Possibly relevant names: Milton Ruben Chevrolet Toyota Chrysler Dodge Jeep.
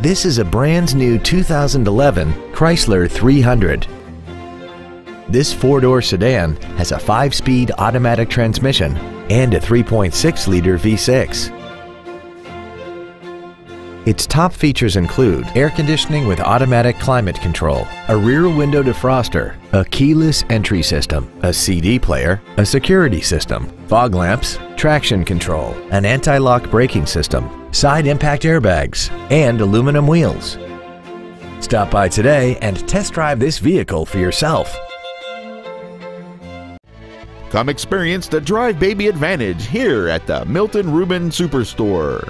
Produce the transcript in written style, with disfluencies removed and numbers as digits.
This is a brand new 2011 Chrysler 300. This four-door sedan has a 5-speed automatic transmission and a 3.6-liter V6. Its top features include air conditioning with automatic climate control, a rear window defroster, a keyless entry system, a CD player, a security system, fog lamps, traction control, an anti-lock braking system, side impact airbags, and aluminum wheels. Stop by today and test drive this vehicle for yourself. Come experience the Drive Baby Advantage here at the Milton Ruben Superstore.